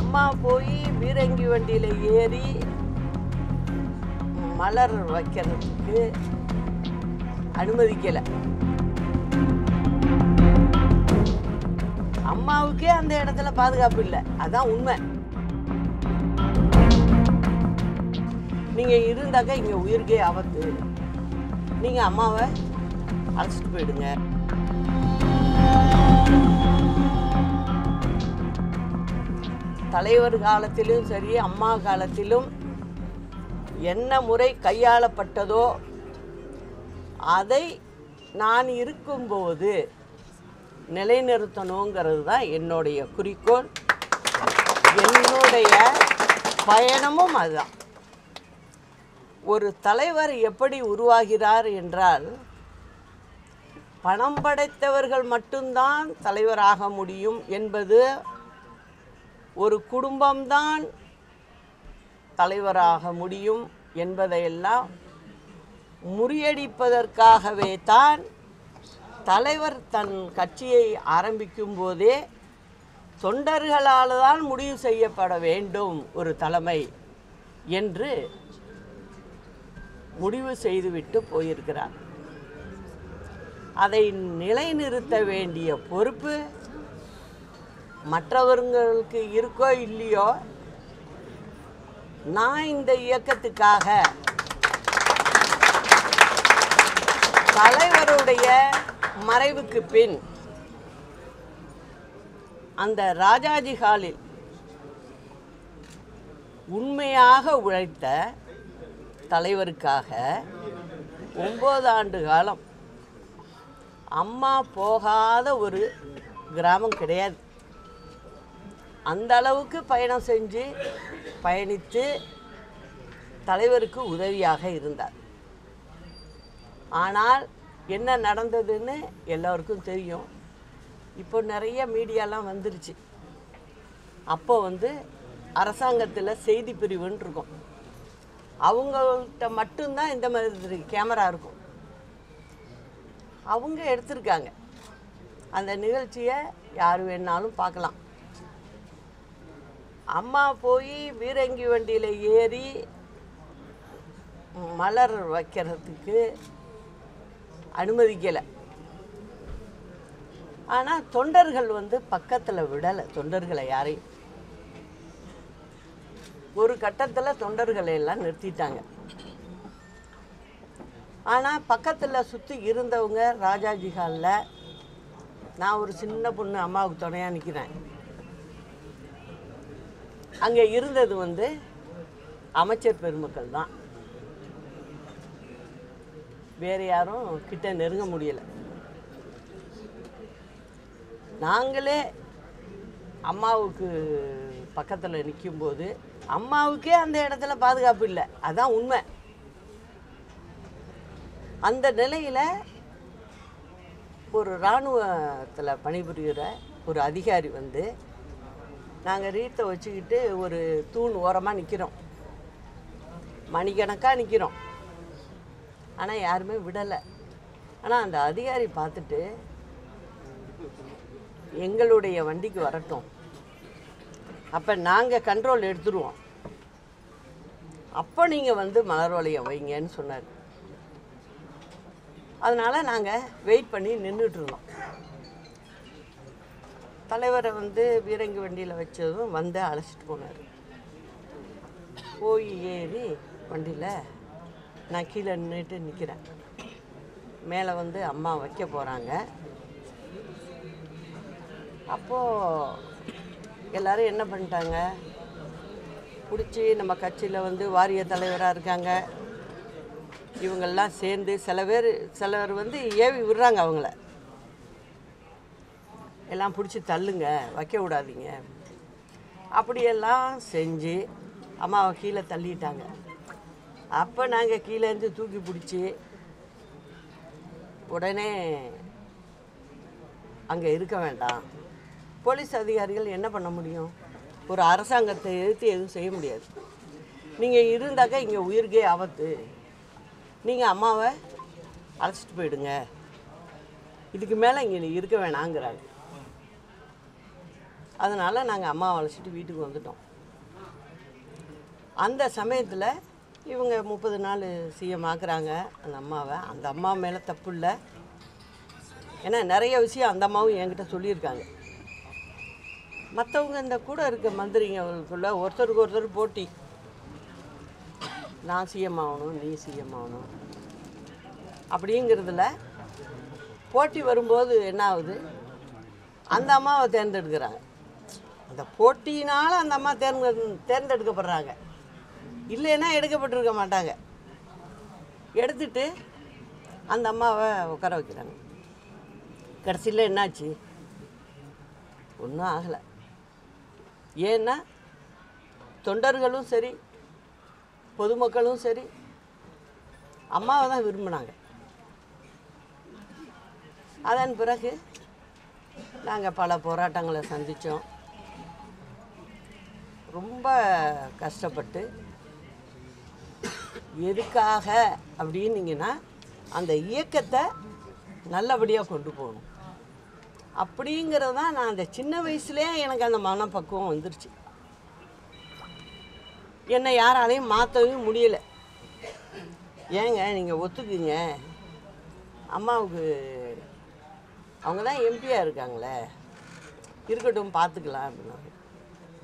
அம்மா போய் பீரங்கி வண்டியில் ஏறி மலர் வைக்கிறதுக்கு அனுமதிக்கலை. அம்மாவுக்கே அந்த இடத்துல பாதுகாப்பு இல்லை, அதான் உண்மை. நீங்கள் இருந்தாக்கா இங்கே உயிருக்கே ஆபத்து. நீங்கள் அம்மாவை அழைச்சிட்டு போயிடுங்க. தலைவர் காலத்திலும் சரி அம்மா காலத்திலும் என்ன முறை கையாளப்பட்டதோ அதை நான் இருக்கும்போது நிலைநிறுத்தணுங்கிறது தான் என்னுடைய குறிக்கோள். என்னுடைய பயணமும் அதுதான். ஒரு தலைவர் எப்படி உருவாகிறார் என்றால், பணம் படைத்தவர்கள் மட்டும்தான் தலைவராக முடியும் என்பது, ஒரு குடும்பம்தான் தலைவராக முடியும் என்பதையெல்லாம் முறியடிப்பதற்காகவே தான் தலைவர் தன் கட்சியை ஆரம்பிக்கும் போதே தொண்டர்களால் தான் முடிவு செய்யப்பட வேண்டும் ஒரு தலைமை என்று முடிவு செய்துவிட்டு போயிருக்கிறார். அதை நிலைநிறுத்த வேண்டிய பொறுப்பு மற்றவர்களுக்கு இருக்கோ இல்லையோ. நான் இந்த இயக்கத்துக்காக தலைவருடைய மறைவுக்கு பின் அந்த ராஜாஜி ஹாலில் உண்மையாக உழைத்த தலைவருக்காக 9 ஆண்டு காலம் அம்மா போகாத ஒரு கிராமம் கிடையாது. அந்த அளவுக்கு பயணம் செஞ்சு பயணித்து தலைவருக்கு உதவியாக இருந்தார். ஆனால் என்ன நடந்ததுன்னு எல்லோருக்கும் தெரியும். இப்போ நிறைய மீடியாலாம் வந்துருச்சு. அப்போ அரசாங்கத்தில் செய்தி பிரிவுன்னு இருக்கும். அவங்கள்ட்ட மட்டும்தான் இந்த மாதிரி கேமரா இருக்கும். அவங்க எடுத்திருக்காங்க. அந்த நிகழ்ச்சியை யார் வேணாலும் பார்க்கலாம். அம்மா போய் பீரங்கி வண்டியில் ஏறி மலர் வைக்கிறதுக்கு அனுமதிக்கலை. ஆனால் தொண்டர்கள் பக்கத்தில் விடலை. தொண்டர்களை யாரையும் ஒரு கட்டத்தில் தொண்டர்களை எல்லாம் நிறுத்திட்டாங்க. ஆனால் பக்கத்தில் சுற்றி இருந்தவங்க ராஜாஜி ஹாலில் நான் ஒரு சின்ன பொண்ணு அம்மாவுக்கு துணையாக நிற்கிறேன். அங்கே இருந்தது அமைச்சர் பெருமக்கள் தான். வேறு யாரும் கிட்ட நெருங்க முடியலை. நாங்களே அம்மாவுக்கு பக்கத்தில் நிற்கும்போது அம்மாவுக்கே அந்த இடத்துல பாதுகாப்பு இல்லை, அதான் உண்மை. அந்த நிலையில் ஒரு இராணுவத்தில் பணிபுரிகிற ஒரு அதிகாரி நாங்கள் ரீத்தை வச்சுக்கிட்டு ஒரு தூண் ஓரமாக நிற்கிறோம். மணிக்கணக்காக நிற்கிறோம். ஆனால் யாருமே விடலை. ஆனால் அந்த அதிகாரி பார்த்துட்டு, எங்களுடைய வண்டிக்கு வரட்டும், அப்போ நாங்கள் கண்ட்ரோல் எடுத்துருவோம், அப்போ நீங்கள் மலர் வளையம் வைங்கன்னு சொன்னார். அதனால் நாங்கள் வெயிட் பண்ணி நின்றுட்டுருந்தோம். தலைவரை பீரங்கி வண்டியில் வச்சதும் அழைச்சிட்டு போனார். போய் ஏறி வண்டியில் நான் கீழே நின்றுட்டு நிற்கிறேன். மேலே அம்மா வைக்க போகிறாங்க. அப்போது எல்லோரும் என்ன பண்ணிட்டாங்க, பிடிச்சி நம்ம கட்சியில் வாரிய தலைவராக இருக்காங்க இவங்கெல்லாம் சேர்ந்து சில பேர் ஏவி விடுறாங்க. அவங்கள எல்லாம் பிடிச்சி தள்ளுங்க, வைக்க விடாதீங்க, அப்படியெல்லாம் செஞ்சு அம்மாவை கீழே தள்ளிட்டாங்க. அப்போ நாங்கள் கீழேருந்து தூக்கி பிடிச்சி உடனே அங்கே இருக்க வேண்டாம். போலீஸ் அதிகாரிகள் என்ன பண்ண முடியும்? ஒரு அரசாங்கத்தை எதிர்த்து எதுவும் செய்ய முடியாது. நீங்கள் இருந்தாக்கா இங்கே உயிருக்கே ஆபத்து. நீங்கள் அம்மாவை அழைச்சிட்டு போயிடுங்க, இதுக்கு மேலே இங்கே இருக்க வேணாங்கிறாங்க. அதனால நாங்க அம்மாவை அழைச்சிட்டு வீட்டுக்கு வந்துட்டோம். அந்த சமயத்துல இவங்க 30 நாள் சிஎம் ஆக்குறாங்க அந்த அம்மாவை. அந்த அம்மா மேல தப்பு இல்ல. ஏன்னா நிறைய விஷயம் அந்த அம்மாவும் என்கிட்ட சொல்லியிருக்காங்க. மற்றவங்க இந்த கூட இருக்க மந்திரிங்க அவங்களுக்குள்ள ஒருத்தருக்கு ஒருத்தர் போட்டி. நான் சிஎம் ஆகணும், நீ சிஎம் ஆகணும் அப்படிங்கிறதுல போட்டி வரும்போது என்ன ஆகுது, அந்த அம்மாவை தேர்ந்தெடுக்கிறாங்க. அந்த போட்டியினால் அந்த அம்மா தேர்ந்தெடுக்கப்படுறாங்க. இல்லைன்னா எடுக்கப்பட்டிருக்க மாட்டாங்க. எடுத்துட்டு அந்த அம்மாவை உட்கார வைக்கிறாங்க. கடைசியில் என்னாச்சு, ஒன்றும் ஆகலை. ஏன்னா தொண்டர்களும் சரி பொதுமக்களும் சரி அம்மாவை தான் விரும்பினாங்க. அதன் பிறகு நாங்கள் பல போராட்டங்களை சந்தித்தோம். ரொம்ப கஷ்டப்பட்டு எதுக்காக அப்படின்னீங்கன்னா அந்த இயக்கத்தை நல்லபடியாக கொண்டு போகணும் அப்படிங்கிறது தான். நான் அந்த சின்ன வயசுலேயே எனக்கு அந்த மனப்பக்குவம் வந்துருச்சு. என்னை யாராலையும் மாற்றவும் முடியலை. ஏங்க நீங்கள் ஒத்துக்குங்க, அம்மாவுக்கு அவங்க தான் எம்பியாக இருக்காங்களே, இருக்கட்டும் பார்த்துக்கலாம் அப்படின்னாங்க.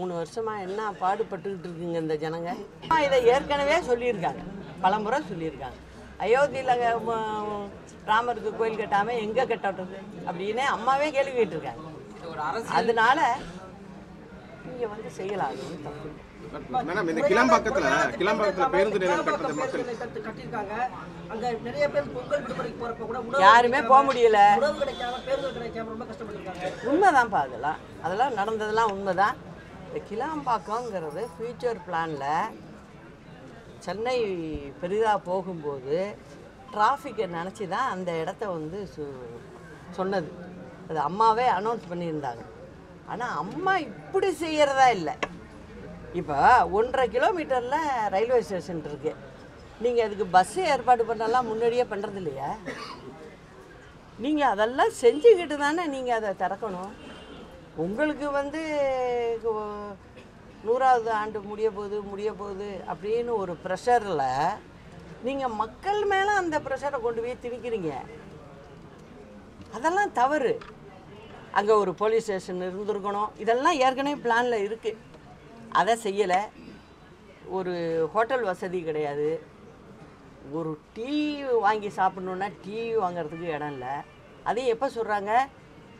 3 வருஷமாக என்ன பாடுபட்டுக்கிட்டு இருக்குங்க இந்த ஜனங்க. இதை ஏற்கனவே சொல்லியிருக்காங்க, பலமுறை சொல்லியிருக்காங்க. அயோத்தியில் ராமருக்கு கோயில் கட்டாமல் எங்கே கட்டது அப்படின்னு அம்மாவே கேள்வி கேட்டிருக்காங்க. அதனால நீங்கள் வந்து செய்யலாம். மேடம், இந்த கிளம்பாக்கத்தில் பேருந்து நிலையம் கட்டியிருக்காங்க. அங்கே நிறைய பேர் பொங்கல் விடுமுறைக்கு போகிறப்ப கூட யாருமே போக முடியல. உணவு கிடைக்காம பேருந்து கிடைக்காம ரொம்ப கஷ்டப்பட்டுருக்காங்க. உண்மைதான்ப்பா, அதெல்லாம் நடந்ததெல்லாம் உண்மைதான். இந்த கிளாம்பாக்கங்கிறது ஃபியூச்சர் பிளானில் சென்னை பெரிதாக போகும்போது டிராஃபிக்கை நினச்சி தான் அந்த இடத்த வந்து சொன்னது. அது அம்மாவே அனௌன்ஸ் பண்ணியிருந்தாங்க. ஆனால் அம்மா இப்படி செய்கிறதா இல்லை. இப்போ 1.5 கிலோமீட்டரில் ரயில்வே ஸ்டேஷன் இருக்குது. நீங்கள் அதுக்கு பஸ்ஸு ஏற்பாடு பண்ணலாம், முன்னாடியே பண்ணுறது இல்லையா? நீங்கள் அதெல்லாம் செஞ்சுக்கிட்டு தானே நீங்கள் அதை திறக்கணும். உங்களுக்கு வந்து 100வது ஆண்டு முடிய போகுது அப்படின்னு ஒரு ப்ரெஷரில் நீங்கள் மக்கள் மேலே அந்த ப்ரெஷரை கொண்டு போய் திணிக்கிறீங்க. அதெல்லாம் தவறு. அங்கே ஒரு போலீஸ் ஸ்டேஷன் இருந்திருக்கணும். இதெல்லாம் ஏற்கனவே பிளானில் இருக்குது, அதை செய்யலை. ஒரு ஹோட்டல் வசதி கிடையாது. ஒரு டீ வாங்கி சாப்பிட்ணுன்னா டீ வாங்கிறதுக்கு இடம் இல்லை. அதையும் எப்போ சொல்கிறாங்க,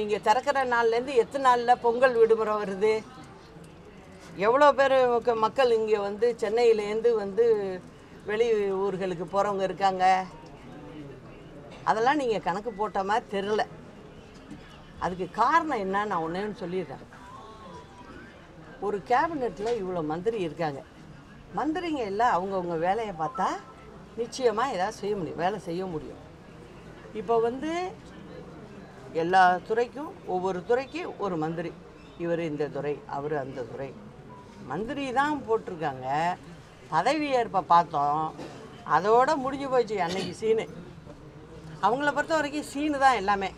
நீங்கள் திறக்கிற நாள்லேருந்து எத்தனை நாளில் பொங்கல் விடுமுறை வருது? எவ்வளோ பேர் மக்கள் இங்கே வந்து சென்னையிலேருந்து வந்து வெளி ஊர்களுக்கு போகிறவங்க இருக்காங்க. அதெல்லாம் நீங்கள் கணக்கு போட்ட மாதிரி தெரில. அதுக்கு காரணம் என்ன, நான் ஒன்று சொல்லிடுறேன். ஒரு கேபினெட்டில் இவ்வளோ மந்திரி இருக்காங்க. மந்திரிங்க எல்லாம் அவங்கவுங்க வேலையை பார்த்தா நிச்சயமாக ஏதாவது செய்ய முடியும், வேலை செய்ய முடியும். இப்போ வந்து எல்லா துறைக்கும் ஒவ்வொரு துறைக்கு ஒரு மந்திரி, இவர் இந்த துறை, அவர் அந்த துறை, மந்திரி தான் போட்டிருக்காங்க. பதவியேற்ப பார்த்தோம், அதோட முடிஞ்சு போச்சு அன்னைக்கு சீனு. அவங்கள பொறுத்த வரைக்கும் சீனு தான் எல்லாமே.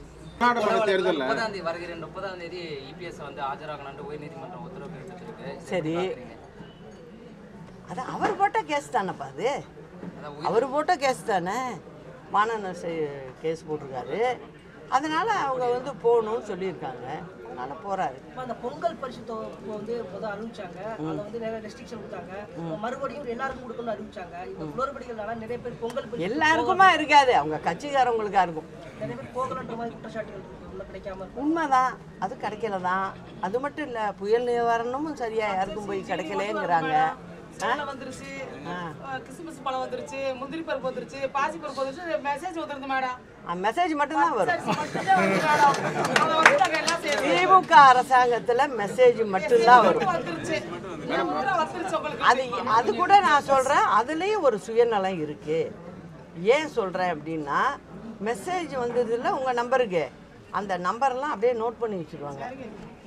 30ஆம் தேதி வருகிறேன், 30ஆம் தேதி இபிஎஸ் வந்து ஆஜராகணும்னு உயர்நீதிமன்றம் உத்தரவு எடுத்துருக்கு. சரி, அது அவர் போட்ட கேஸ் தானேப்பா. அது அவர் போட்ட கேஸ் தானே, மானநஷ்ட கேஸ் போட்டிருக்காரு. அதனால் அவங்க வந்து போகணும்னு சொல்லியிருக்காங்க. அதனால போறாரு. அந்த பொங்கல் பரிசு தொகை வந்து முதல்ல அறிவிச்சாங்க. அது வந்து நிறைய ரெஸ்ட்ரிக்ஷன் கொடுத்தாங்க. மறுபடியும் எல்லாருக்கும் கொடுக்கணும்னு அறிவிச்சாங்க. இந்த குளறுபடிகளால நிறைய பேர் பொங்கல் பரிசு எல்லாருக்குமா இருக்காது. அவங்க கட்சிக்காரங்களுக்கா இருக்கும். நிறைய பேர் போகலன்ற மாதிரி குற்றச்சாட்டுகள் உள்ள கிடைக்காம. உண்மைதான், அது கிடைக்கல தான். அது மட்டும் இல்ல, புயல் நிவாரணமும் சரியா யாருக்கும் போய் கிடைக்கலங்கறாங்க. பழம் வந்துருச்சு, கிறிஸ்மஸ் பழம் வந்துருச்சு, முந்திரி பருப்பு வந்துருச்சு, பாசி பருப்பு வந்துருச்சு, மெசேஜ் வந்துருது மேடம். மெசேஜ் மட்டும்தான் வரும். திமுக அரசாங்கத்துல மெசேஜ் மட்டும்தான் வரும். அது அது கூட நான் சொல்றேன், அதுலயும் ஒரு சுயநலம் இருக்கு. ஏன் சொல்றேன் அப்படின்னா, மெசேஜ் வந்ததுல உங்க நம்பருக்கு அந்த நம்பர்லாம் அப்படியே நோட் பண்ணி வச்சிருவாங்க.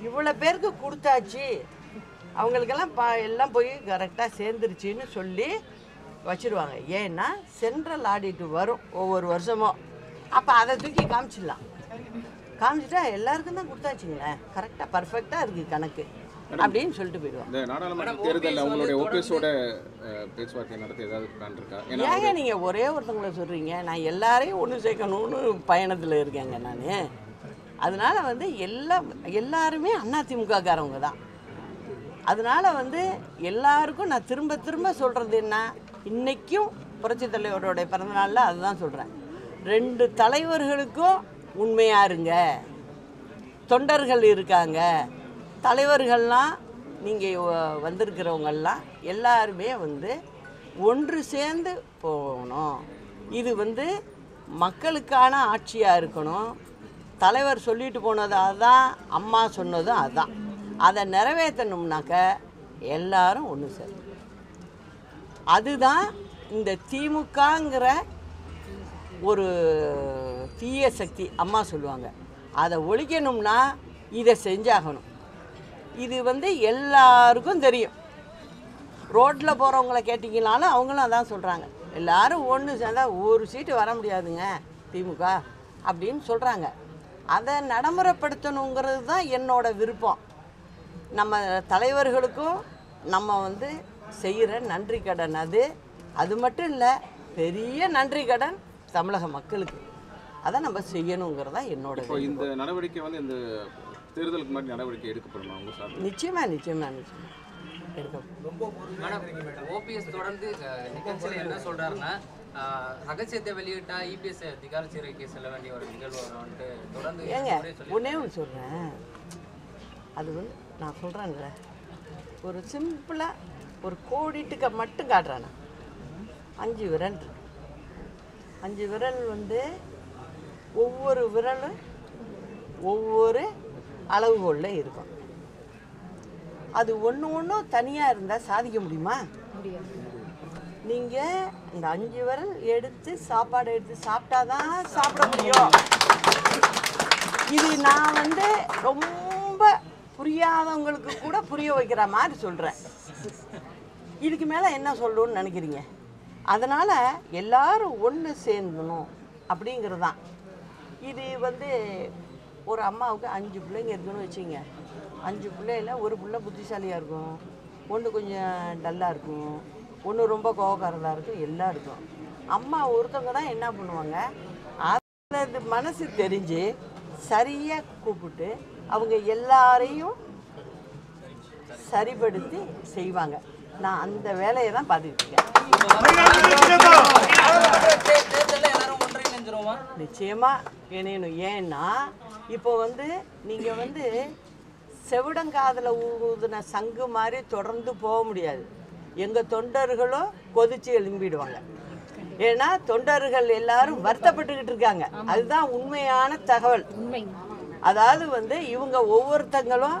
இவ்வளவு பேருக்கு கொடுத்தாச்சு, அவங்களுக்கெல்லாம் எல்லாம் போய் கரெக்டாக சேர்ந்துருச்சின்னு சொல்லி வச்சுருவாங்க. ஏன்னா சென்ட்ரல் ஆடிட்டு வரும் ஒவ்வொரு வருஷமும். அப்போ அதை தூக்கி காமிச்சிடலாம். காமிச்சிட்டா எல்லாருக்கும் தான் கொடுத்தாச்சுங்களேன், கரெக்டாக பர்ஃபெக்டாக இருக்குது கணக்கு அப்படின்னு சொல்லிட்டு போயிடுவாங்க. இந்த நாடாளுமன்ற தேர்தலில் அவங்களுடைய ஓபிஎஸோட பேச்சுவார்த்தை நடத்த ஏதாவது பிளான் இருக்கா? ஏங்க நீங்கள் ஒரே ஒருத்தங்களை சொல்கிறீங்க. நான் எல்லாரையும் ஒன்று சேர்க்கணும்னு பயணத்தில் இருக்கேங்க நான். அதனால வந்து எல்லாருமே அதிமுககாரவங்க தான். அதனால் வந்து எல்லாருக்கும் நான் திரும்ப திரும்ப சொல்கிறது என்ன, இன்றைக்கும் புரட்சி தலைவரோடைய பிறந்தநாளில் அதுதான் சொல்கிறேன், ரெண்டு தலைவர்களுக்கும் உண்மையாக இருங்க. தொண்டர்கள் இருக்காங்க, தலைவர்கள்லாம் நீங்கள் வந்திருக்கிறவங்கெல்லாம் எல்லாருமே வந்து ஒன்று சேர்ந்து போகணும். இது வந்து மக்களுக்கான ஆட்சியாக இருக்கணும். தலைவர் சொல்லிட்டு போனது அதுதான், அம்மா சொன்னதும் அதுதான். அதை நிறைவேற்றணும்னாக்க எல்லாரும் ஒன்று சார். அதுதான் இந்த திமுகங்கிற ஒரு தீய சக்தி அம்மா சொல்லுவாங்க, அதை ஒழிக்கணும்னா இதை செஞ்சாகணும். இது வந்து எல்லாருக்கும் தெரியும். ரோட்டில் போகிறவங்கள கேட்டிங்கனாலும் அவங்களும் அதான் சொல்கிறாங்க, எல்லாரும் ஒன்று சேர்ந்தால் ஒரு சீட்டு வர முடியாதுங்க திமுக அப்படின்னு சொல்கிறாங்க. அதை நடைமுறைப்படுத்தணுங்கிறது தான் என்னோடய விருப்பம். நம்ம தலைவர்களுக்கும் நம்ம வந்து செய்கிற நன்றி கடன் அது. அது மட்டும் இல்லை, பெரிய நன்றி கடன் தமிழக மக்களுக்கு. அதை நம்ம செய்யணுங்கிறதா என்னோட இந்த நடவடிக்கை வந்து இந்த தேர்தலுக்கு முன்னாடி நடவடிக்கை எடுக்கப்படும். அவங்க சார் நிச்சயமாக நிச்சயமாக நிச்சயமாக எடுக்கப்படும். ஓபிஎஸ் தொடர்ந்து நிகழ்ச்சியில் என்ன சொல்கிறாருன்னா, ரகசியத்தை வெளியிட்டா இபிஎஸ் அதிகார சிறைக்கு செல்ல வேண்டிய ஒரு நிகழ்வு வரும்ட்டு தொடர்ந்து. ஏங்க ஒன்றே ஒன்று சொல்கிறேன், அது வந்து நான் சொல்கிறேன்ல, ஒரு சிம்பிளாக ஒரு கோடிட்டுக்க மட்டும் காட்டுறேன். 5 விரல், 5 விரல் வந்து ஒவ்வொரு விரலும் ஒவ்வொரு அளவுகோலில் இருக்கும். அது ஒன்று ஒன்றும் தனியாக இருந்தால் சாதிக்க முடியுமா? நீங்கள் இந்த 5 விரல் எடுத்து சாப்பாடு எடுத்து சாப்பிட்டா தான் சாப்பிட முடியும். இது நான் வந்து ரொம்ப புரியாதவங்களுக்கு கூட புரிய வைக்கிற மாதிரி சொல்கிறேன். இதுக்கு மேலே என்ன சொல்லணும்னு நினைக்கிறீங்க? அதனால் எல்லாரும் ஒன்று சேர்ந்தணும் அப்படிங்கிறது தான். இது வந்து ஒரு அம்மாவுக்கு 5 பிள்ளைங்க இருக்குன்னு வச்சுங்க. 5 பிள்ளையில ஒரு பிள்ளை புத்திசாலியாக இருக்கும், ஒன்று கொஞ்சம் டல்லாக இருக்கும், ஒன்று ரொம்ப கோபக்காரதாக இருக்கும், எல்லாம் இருக்கும். அம்மா ஒருத்தவங்க தான் என்ன பண்ணுவாங்க, அது மனசு தெரிஞ்சு சரியாக கூப்பிட்டு அவங்க எல்லாரையும் சரிபடுத்தி செய்வாங்க. நான் அந்த வேலையை தான் பார்த்துக்கிட்டு இருக்கேன். நிச்சயமாக இணையணும். ஏன்னா இப்போ வந்து நீங்கள் வந்து செவிடங்காதில் ஊதுன சங்கு மாதிரி தொடர்ந்து போக முடியாது. எங்கள் தொண்டர்களும் கொதிச்சு எழும்பிடுவாங்க. ஏன்னா தொண்டர்கள் எல்லாரும் வருத்தப்பட்டுக்கிட்டு இருக்காங்க. அதுதான் உண்மையான தகவல். அதாவது வந்து இவங்க ஒவ்வொருத்தங்களும்